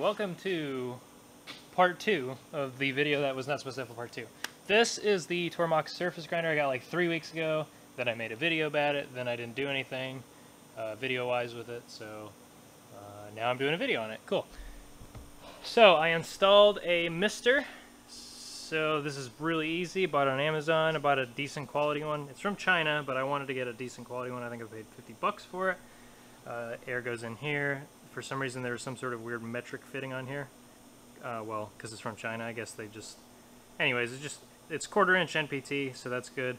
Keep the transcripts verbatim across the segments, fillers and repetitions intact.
Welcome to part two of the video that was not supposed to have a part two. This is the Tormach surface grinder I got like three weeks ago, then I made a video about it, then I didn't do anything uh, video-wise with it, so uh, now I'm doing a video on it. Cool. So I installed a mister, so this is really easy. Bought it on Amazon. I bought a decent quality one. It's from China, but I wanted to get a decent quality one. I think I paid fifty bucks for it. Uh, air goes in here. For some reason there was some sort of weird metric fitting on here. Uh, well, because it's from China, I guess they just... Anyways, it's just it's quarter-inch N P T, so that's good.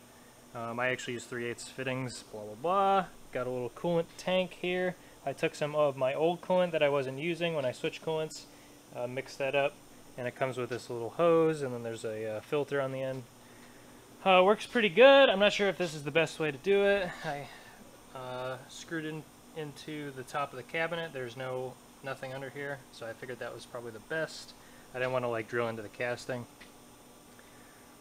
Um, I actually use three eighths fittings, blah, blah, blah. Got a little coolant tank here. I took some of my old coolant that I wasn't using when I switched coolants, uh, mixed that up, and it comes with this little hose, and then there's a uh, filter on the end. Uh, works pretty good. I'm not sure if this is the best way to do it. I uh, screwed in into the top of the cabinet. There's no nothing under here, so I figured that was probably the best. I didn't want to like drill into the casting.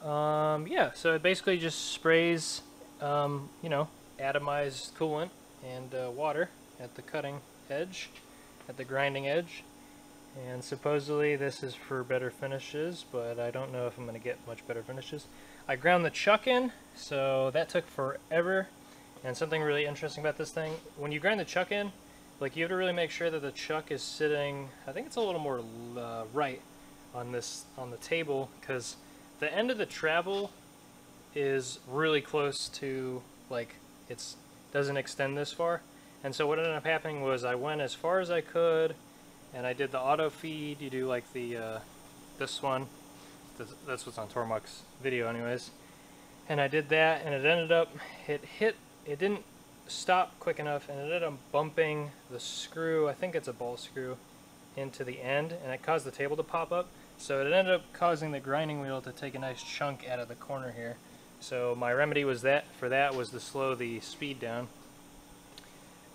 Um, yeah, so it basically just sprays um, you know, atomized coolant and uh, water at the cutting edge, at the grinding edge, and supposedly this is for better finishes, but I don't know if I'm going to get much better finishes. I ground the chuck in, so that took forever. And something really interesting about this thing, when you grind the chuck in, like, you have to really make sure that the chuck is sitting, I think it's a little more uh, right on this, on the table, because the end of the travel is really close to, like, it's doesn't extend this far. And so what ended up happening was I went as far as I could, and I did the auto feed. You do like the, uh, this one, that's what's on Tormach's video anyways. And I did that, and it ended up, it hit, it didn't stop quick enough, and it ended up bumping the screw, I think it's a bolt screw, into the end, and it caused the table to pop up. So it ended up causing the grinding wheel to take a nice chunk out of the corner here. So my remedy was that for that was to slow the speed down,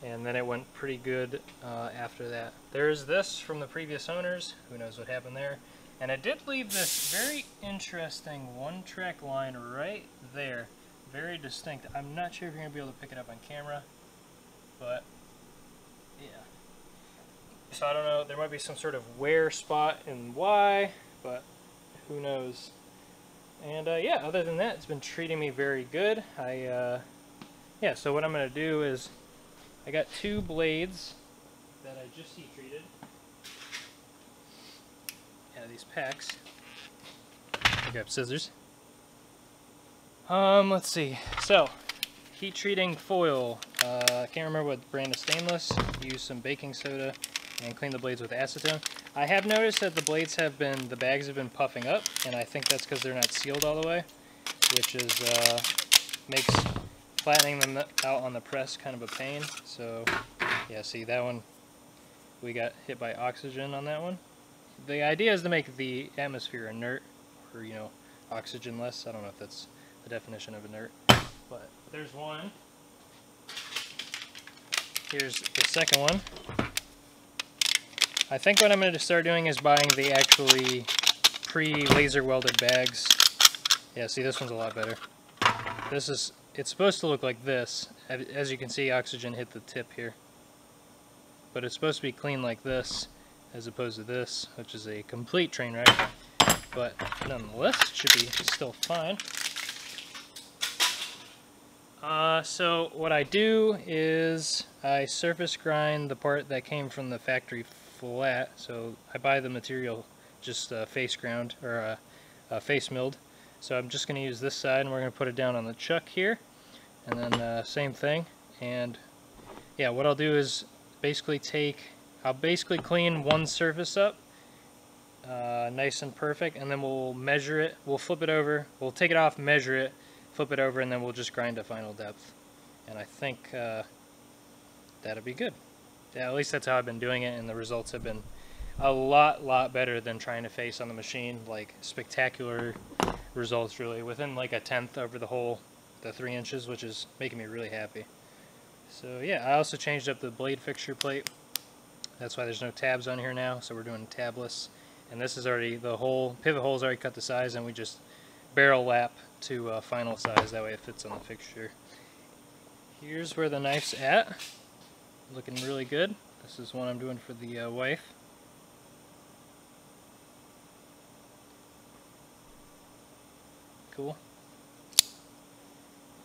and then it went pretty good uh, after that. There's this from the previous owners, who knows what happened there, and it did leave this very interesting one-track line right there. Very distinct. I'm not sure if you're going to be able to pick it up on camera, but yeah. So I don't know, there might be some sort of wear spot in Y, but who knows. And uh, yeah, other than that, it's been treating me very good. I uh, yeah, so what I'm going to do is, I got two blades that I just heat treated out of these packs. Pick up scissors. Um, let's see, so, heat treating foil, uh, I can't remember what brand of stainless. Use some baking soda and clean the blades with acetone. I have noticed that the blades have been, the bags have been puffing up, and I think that's because they're not sealed all the way, which is, uh, makes flattening them out on the press kind of a pain. So, yeah, see that one, we got hit by oxygen on that one. The idea is to make the atmosphere inert, or, you know, oxygenless. I don't know if that's the definition of inert, but there's one. Here's the second one. I think what I'm going to start doing is buying the actually pre-laser welded bags. Yeah, see, this one's a lot better. This is, it's supposed to look like this. As you can see, oxygen hit the tip here. But it's supposed to be clean like this, as opposed to this, which is a complete train wreck. But nonetheless, it should be still fine. Uh, so what I do is I surface grind the part that came from the factory flat. So I buy the material just uh, face ground or uh, uh, face milled. So I'm just going to use this side, and we're going to put it down on the chuck here, and then uh, same thing. And yeah, what I'll do is basically take, I'll basically clean one surface up, uh, nice and perfect, and then we'll measure it. We'll flip it over. We'll take it off, measure it, flip it over, and then we'll just grind to final depth. And I think uh, that'll be good. Yeah, at least that's how I've been doing it, and the results have been a lot, lot better than trying to face on the machine. Like, spectacular results, really, within like a tenth over the whole, the three inches, which is making me really happy. So yeah, I also changed up the blade fixture plate. That's why there's no tabs on here now, so we're doing tabless. And this is already, the whole pivot hole's already cut to size, and we just barrel lap to uh, final size, that way it fits on the fixture. Here's where the knife's at, looking really good. This is one I'm doing for the uh, wife. cool.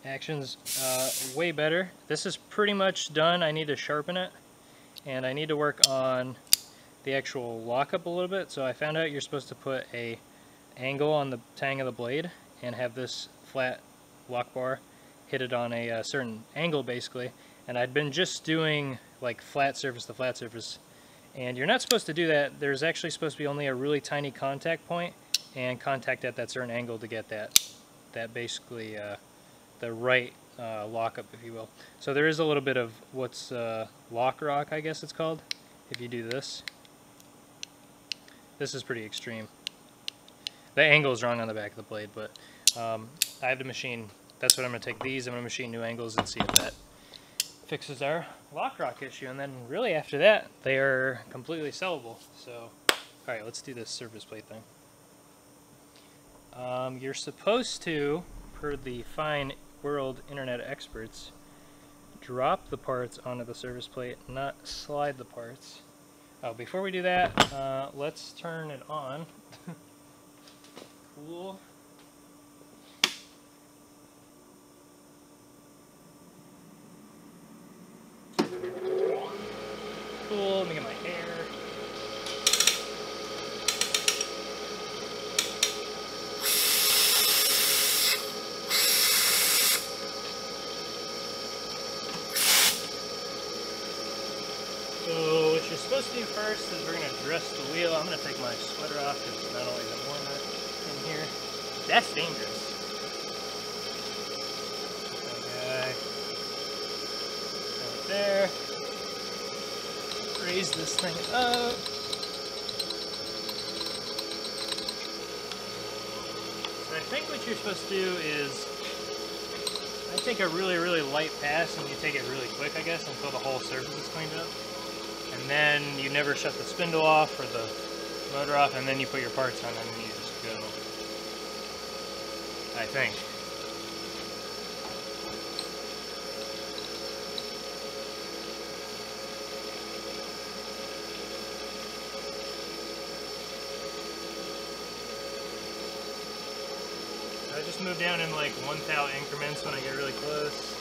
Action's uh, way better. This is pretty much done. I need to sharpen it, and I need to work on the actual lockup a little bit. So I found out you're supposed to put a angle on the tang of the blade and have this flat lock bar hit it on a, a certain angle, basically. And I'd been just doing like flat surface to flat surface, and you're not supposed to do that. There's actually supposed to be only a really tiny contact point and contact at that certain angle to get that that basically uh, the right uh, lockup, if you will. So there is a little bit of what's uh, lock rock, I guess it's called, if you do this. This is pretty extreme. The angle is wrong on the back of the blade, but um, I have to machine. That's what I'm going to take these. I'm going to machine new angles and see if that fixes our lock rock issue. And then really after that, they are completely sellable. So, all right, let's do this surface plate thing. Um, you're supposed to, per the fine world internet experts, drop the parts onto the surface plate, not slide the parts. Oh, before we do that, uh, let's turn it on. Cool. Cool, let me get my hair. So what you're supposed to do first is we're going to dress the wheel. I'm going to take my sweater off because it's not only the warm in here. That's dangerous. Okay. Right there. Raise this thing up. So I think what you're supposed to do is, I take a really, really light pass and you take it really quick, I guess, until the whole surface is cleaned up. And then you never shut the spindle off or the motor off, and then you put your parts on and you just go. I think. I just move down in like one thou increments when I get really close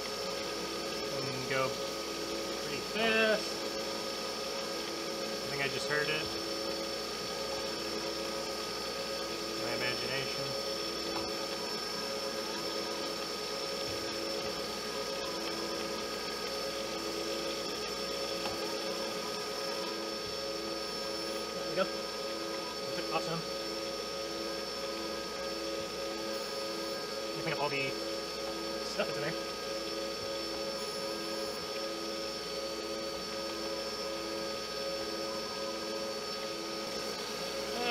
and go pretty fast. I think I just heard it. My imagination. There we go. Awesome. Clean up all the stuff that's in there.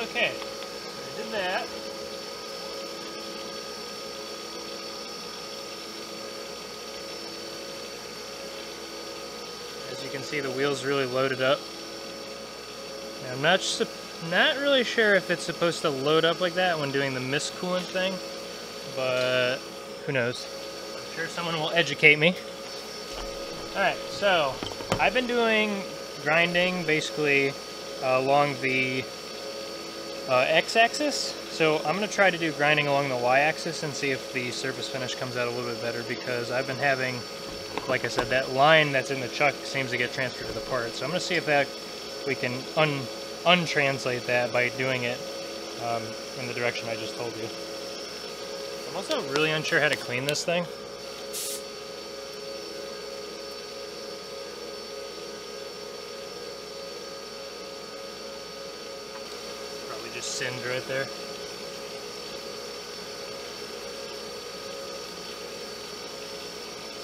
Okay, so I did that. As you can see, the wheel's really loaded up. Now, I'm not not really sure if it's supposed to load up like that when doing the mist coolant thing. But who knows? I'm sure someone will educate me. Alright, so I've been doing grinding basically uh, along the uh, x-axis. So I'm going to try to do grinding along the y-axis and see if the surface finish comes out a little bit better, because I've been having, like I said, that line that's in the chuck seems to get transferred to the part. So I'm going to see if that we can un untranslate that by doing it um, in the direction I just told you. I'm also really unsure how to clean this thing. Probably just sand right there.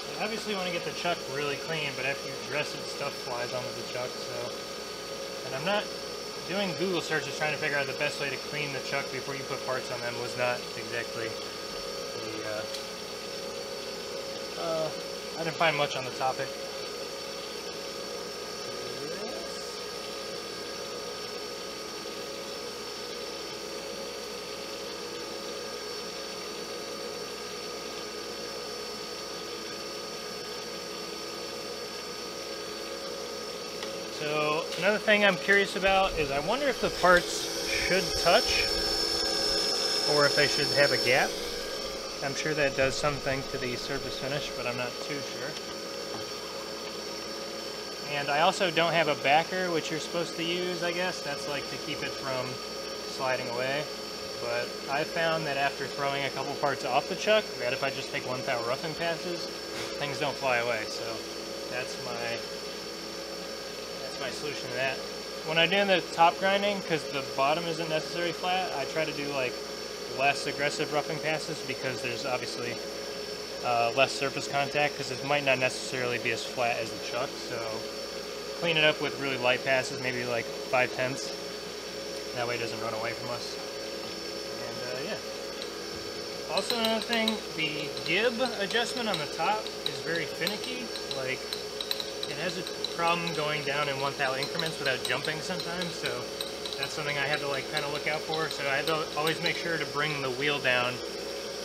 So obviously you want to get the chuck really clean, but after you dress it, stuff flies onto the chuck, so... And I'm not... Doing Google searches trying to figure out the best way to clean the chuck before you put parts on them was not exactly... Uh, I didn't find much on the topic. So another thing I'm curious about is I wonder if the parts should touch or if they should have a gap. I'm sure that does something to the surface finish, but I'm not too sure. And I also don't have a backer, which you're supposed to use, I guess. That's like to keep it from sliding away. But I found that after throwing a couple parts off the chuck, that if I just take one thou roughing passes, things don't fly away. So that's my that's my solution to that. When I'm doing the top grinding, because the bottom isn't necessarily flat, I try to do like less aggressive roughing passes because there's obviously uh, less surface contact, because it might not necessarily be as flat as the chuck. So clean it up with really light passes, maybe like five tenths. That way it doesn't run away from us. And uh, yeah. Also another thing, the gib adjustment on the top is very finicky. Like, it has a problem going down in one thou increments without jumping sometimes, so that's something I had to like kind of look out for. So I had to always make sure to bring the wheel down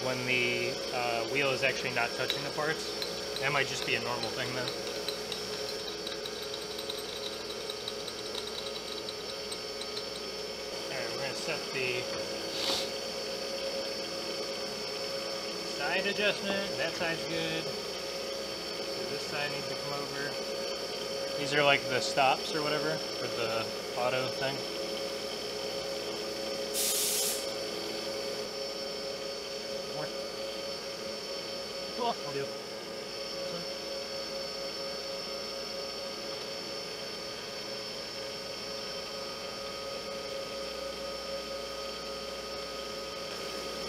when the uh, wheel is actually not touching the parts. That might just be a normal thing though. Alright, we're going to set the side adjustment. That side's good. So this side needs to come over. These are like the stops or whatever, for the auto thing. Cool, I'll do it.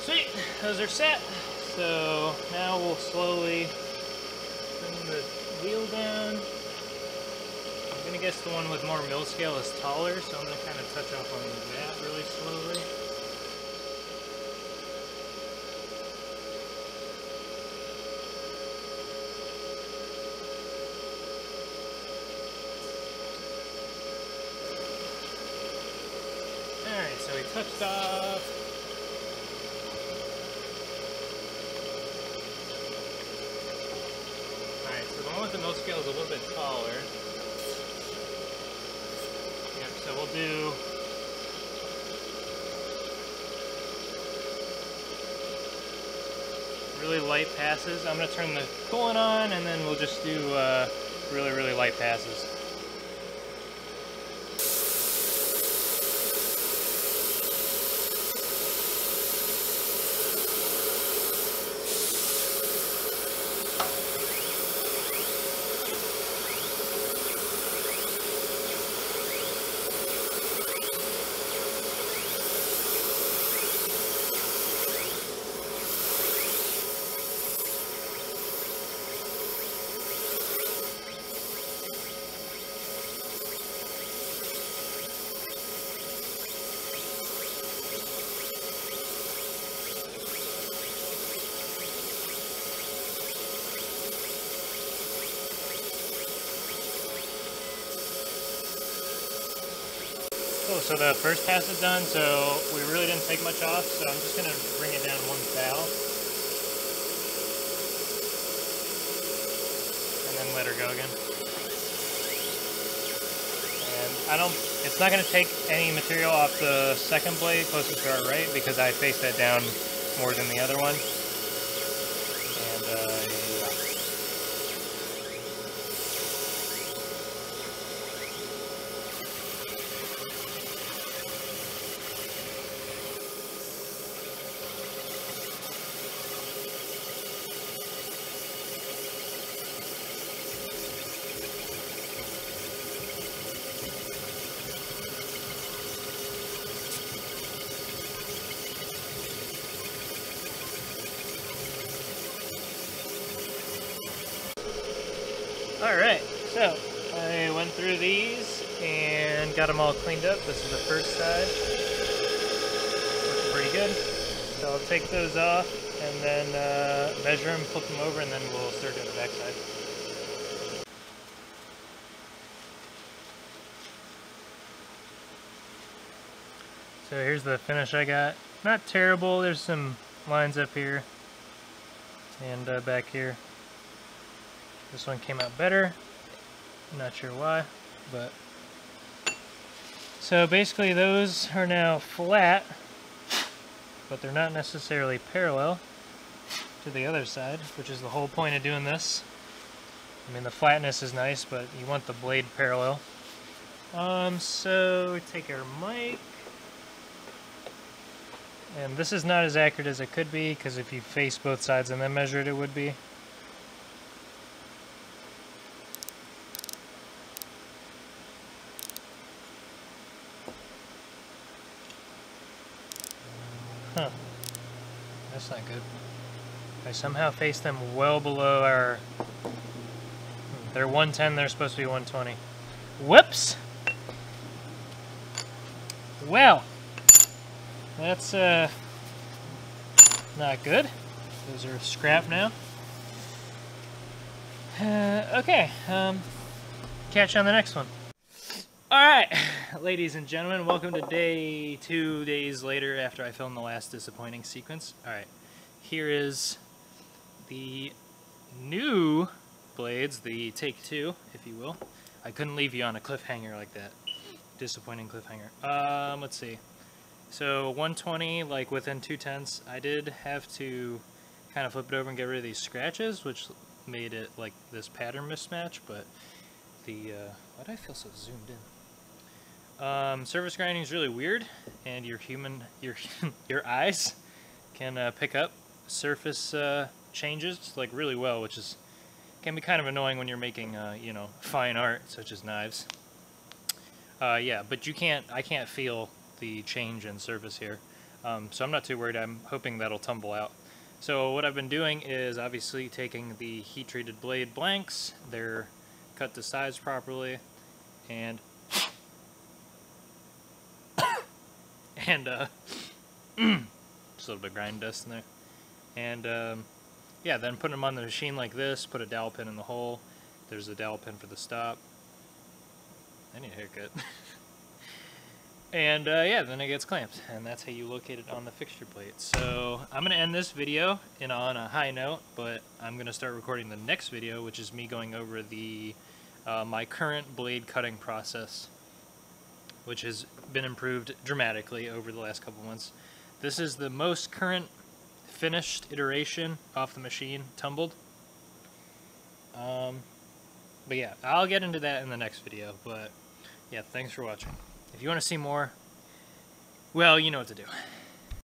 Sweet, those are set. So now we'll slowly bring the wheel down. I'm gonna guess the one with more mill scale is taller, so I'm gonna kind of touch up on that really slowly. All right, so we touched off. All right, so the one with the mill scale is a little bit taller. So we'll do really light passes. I'm going to turn the coolant on, and then we'll just do uh, really, really light passes. So the first pass is done, so we really didn't take much off, so I'm just going to bring it down one thou. And then let her go again. And I don't, it's not going to take any material off the second blade closest to our right, because I faced that down more than the other one. And, uh, Alright, so I went through these and got them all cleaned up. This is the first side. Looks pretty good. So I'll take those off and then uh, measure them, flip them over, and then we'll start doing the back side. So here's the finish I got. Not terrible, there's some lines up here and uh, back here. This one came out better. I'm not sure why, but so basically those are now flat, but they're not necessarily parallel. to the other side, which is the whole point of doing this. I mean, the flatness is nice, but you want the blade parallel. Um, so we take our mic, and this is not as accurate as it could be, because if you face both sides and then measure it, it would be. Huh. That's not good. I somehow faced them well below our... They're one ten, they're supposed to be one twenty. Whoops! Well, that's uh, not good. Those are scrap now. Uh, okay, um, catch you on the next one. Alright, ladies and gentlemen, welcome to day two days later after I filmed the last disappointing sequence. Alright, here is the new blades, the take two, if you will. I couldn't leave you on a cliffhanger like that. Disappointing cliffhanger. Um, let's see. So one twenty, like within two tenths, I did have to kind of flip it over and get rid of these scratches, which made it like this pattern mismatch, but the, uh, why do I feel so zoomed in? Um, surface grinding is really weird, and your human, your, your eyes can uh, pick up surface uh, changes like really well, which is, can be kind of annoying when you're making, uh, you know, fine art, such as knives. Uh, yeah, but you can't, I can't feel the change in surface here, um, so I'm not too worried. I'm hoping that'll tumble out. So what I've been doing is obviously taking the heat-treated blade blanks, they're cut to size properly, and, and, uh, just a little bit of grind dust in there, and, um, yeah, then put them on the machine like this, put a dowel pin in the hole, there's a dowel pin for the stop. I need a haircut. And uh, yeah, then it gets clamped, and that's how you locate it on the fixture plate. So I'm going to end this video in, on a high note, but I'm going to start recording the next video, which is me going over the uh, my current blade cutting process, which has been improved dramatically over the last couple months. This is the most current finished iteration off the machine, tumbled. Um, but yeah, I'll get into that in the next video, but yeah, thanks for watching. If you want to see more, well, you know what to do.